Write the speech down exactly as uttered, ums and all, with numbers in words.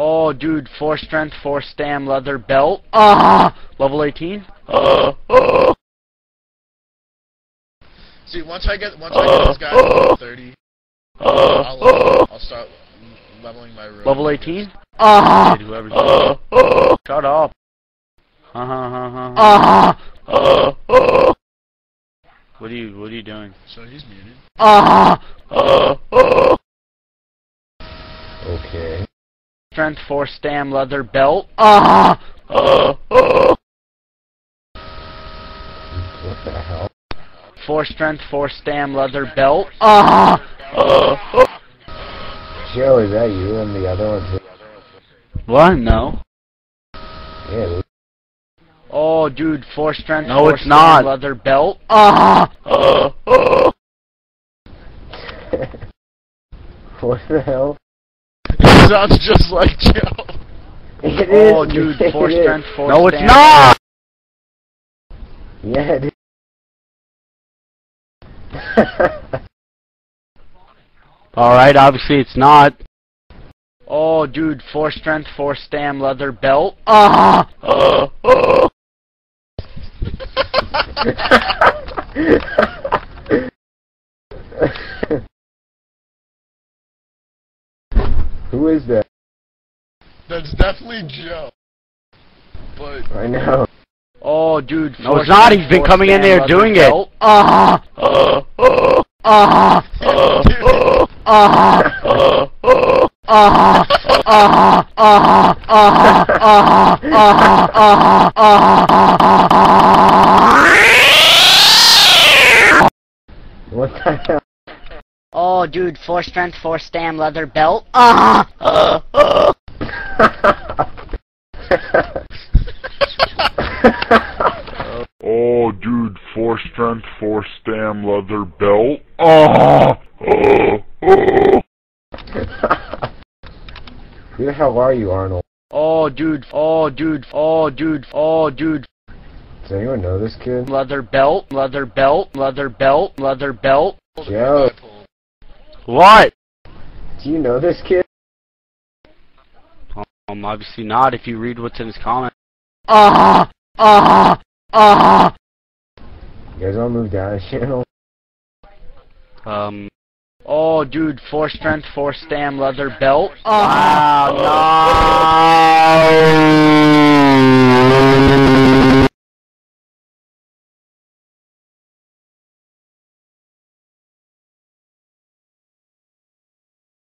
Oh, dude, four strength, four stam, leather belt. Ah, level eighteen. Uh, uh. See, once I get once uh, I get this guy to level thirty, uh, I'll, uh, I'll start leveling my room. Level eighteen. Ah. Uh, uh, Shut up. Ah. Uh, uh, uh, uh. What are you What are you doing? So he's muted. Ah. Uh, uh, okay. Strength four stam leather belt. Ah! Uh, uh. What the hell? Four strength four stam leather belt. Ah! Uh, uh. Joe, is that you and the other one? What? No. Yeah. Oh, dude, four strength. No, four it's stam, not. Leather belt. Ah! Uh, uh. What the hell? It sounds just like Joe. It is. Oh, dude, four strength, four No, stamina. It's not! Yeah, it is. Alright, obviously it's not. Oh, dude, four strength, four stam, leather belt. Ah! Uh, uh. Who is that? That's definitely Joe. But I know. Oh, dude. No, it's not. He's been coming in there doing it. Ah! Ah! Ah! Ah! Ah! What the hell? Oh, dude, four strength, four stam, leather belt. Ah! Uh, uh. Oh, dude, four strength, four stam, leather belt. Ah! Uh, uh. Who the hell are you, Arnold? Oh, dude. Oh, dude. Oh, dude. Oh, dude. Does anyone know this kid? Leather belt, leather belt, leather belt, leather belt. Joe. What? Do you know this kid? Um, obviously not if you read what's in his comment. Ah! Ah! Ah! You guys all move down his channel. Um. Oh, dude, four strength, four stam, leather belt. Ah! Wow, no!